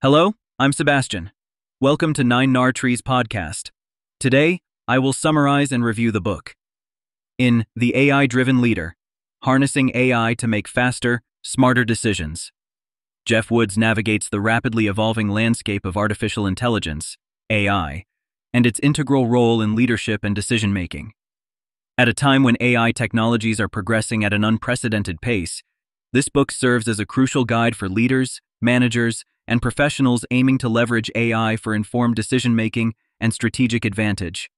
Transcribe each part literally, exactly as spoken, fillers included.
Hello, I'm Sebastian. Welcome to nine Natree's Podcast. Today, I will summarize and review the book. In The A I-Driven Leader, Harnessing A I to Make Faster, Smarter Decisions, Geoff Woods navigates the rapidly evolving landscape of artificial intelligence, A I, and its integral role in leadership and decision-making. At a time when A I technologies are progressing at an unprecedented pace, this book serves as a crucial guide for leaders, managers, and professionals aiming to leverage A I for informed decision-making and strategic advantage.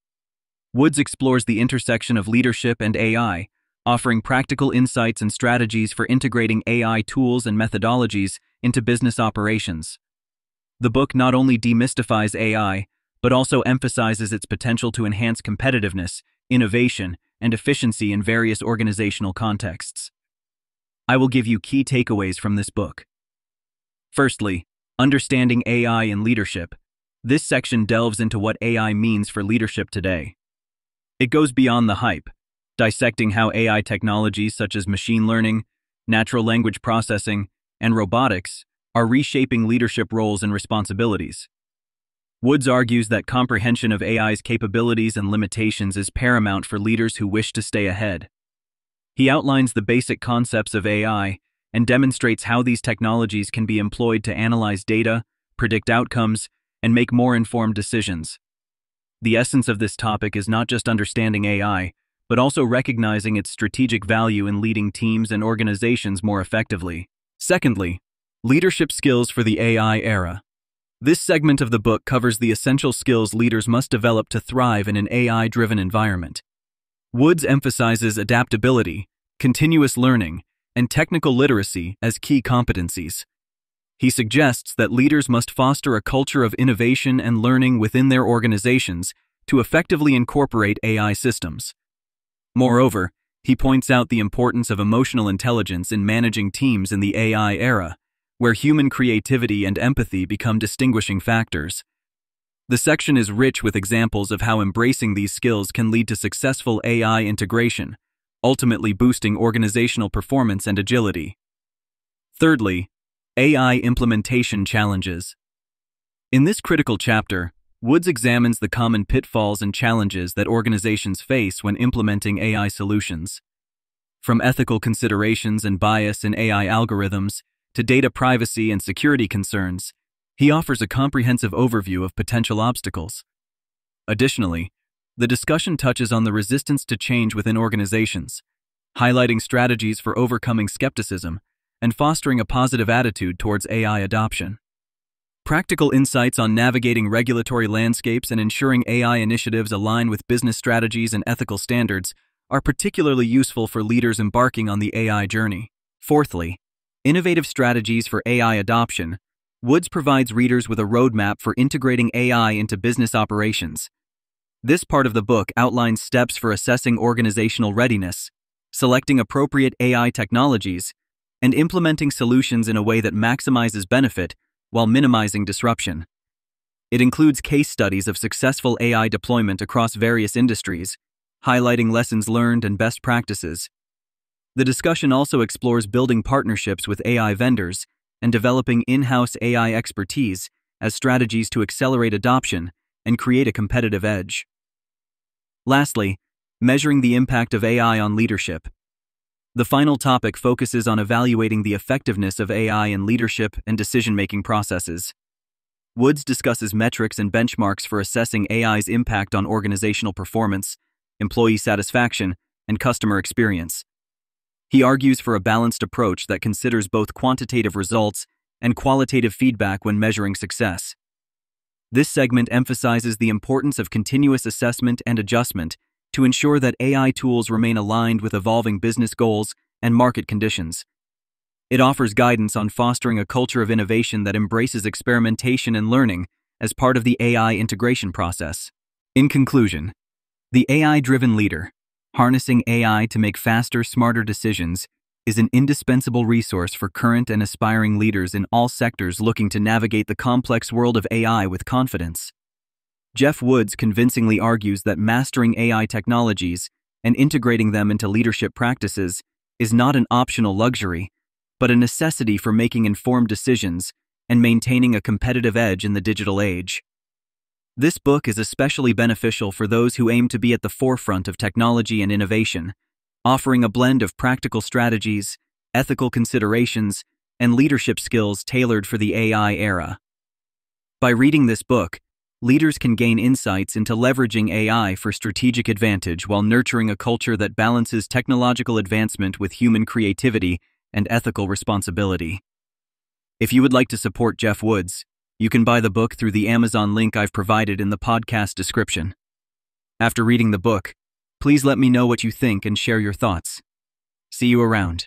Woods explores the intersection of leadership and A I, offering practical insights and strategies for integrating A I tools and methodologies into business operations. The book not only demystifies A I, but also emphasizes its potential to enhance competitiveness, innovation, and efficiency in various organizational contexts. I will give you key takeaways from this book. Firstly, understanding A I in leadership. This section delves into what A I means for leadership today. It goes beyond the hype, dissecting how A I technologies such as machine learning, natural language processing, and robotics are reshaping leadership roles and responsibilities. Woods argues that comprehension of A I's capabilities and limitations is paramount for leaders who wish to stay ahead. He outlines the basic concepts of A I and demonstrates how these technologies can be employed to analyze data, predict outcomes, and make more informed decisions. The essence of this topic is not just understanding A I, but also recognizing its strategic value in leading teams and organizations more effectively. Secondly, leadership skills for the A I era. This segment of the book covers the essential skills leaders must develop to thrive in an A I-driven environment. Woods emphasizes adaptability, continuous learning, and technical literacy as key competencies. He suggests that leaders must foster a culture of innovation and learning within their organizations to effectively incorporate A I systems. Moreover, he points out the importance of emotional intelligence in managing teams in the A I era, where human creativity and empathy become distinguishing factors. The section is rich with examples of how embracing these skills can lead to successful A I integration, ultimately boosting organizational performance and agility. Thirdly, A I implementation challenges. In this critical chapter, Woods examines the common pitfalls and challenges that organizations face when implementing A I solutions. From ethical considerations and bias in A I algorithms to data privacy and security concerns, he offers a comprehensive overview of potential obstacles. Additionally, the discussion touches on the resistance to change within organizations, highlighting strategies for overcoming skepticism and fostering a positive attitude towards A I adoption. Practical insights on navigating regulatory landscapes and ensuring A I initiatives align with business strategies and ethical standards are particularly useful for leaders embarking on the A I journey. Fourthly, innovative strategies for A I adoption. Woods provides readers with a roadmap for integrating A I into business operations. This part of the book outlines steps for assessing organizational readiness, selecting appropriate A I technologies, and implementing solutions in a way that maximizes benefit while minimizing disruption. It includes case studies of successful A I deployment across various industries, highlighting lessons learned and best practices. The discussion also explores building partnerships with A I vendors and developing in-house A I expertise as strategies to accelerate adoption and create a competitive edge. Lastly, measuring the impact of A I on leadership. The final topic focuses on evaluating the effectiveness of A I in leadership and decision-making processes. Woods discusses metrics and benchmarks for assessing A I's impact on organizational performance, employee satisfaction, and customer experience. He argues for a balanced approach that considers both quantitative results and qualitative feedback when measuring success. This segment emphasizes the importance of continuous assessment and adjustment to ensure that A I tools remain aligned with evolving business goals and market conditions. It offers guidance on fostering a culture of innovation that embraces experimentation and learning as part of the A I integration process. In conclusion, The A I-Driven Leader, Harnessing A I to Make Faster, Smarter Decisions is an indispensable resource for current and aspiring leaders in all sectors looking to navigate the complex world of A I with confidence. Geoff Woods convincingly argues that mastering A I technologies and integrating them into leadership practices is not an optional luxury, but a necessity for making informed decisions and maintaining a competitive edge in the digital age. This book is especially beneficial for those who aim to be at the forefront of technology and innovation, offering a blend of practical strategies, ethical considerations, and leadership skills tailored for the A I era. By reading this book, leaders can gain insights into leveraging A I for strategic advantage while nurturing a culture that balances technological advancement with human creativity and ethical responsibility. If you would like to support Geoff Woods, you can buy the book through the Amazon link I've provided in the podcast description. After reading the book, please let me know what you think and share your thoughts. See you around.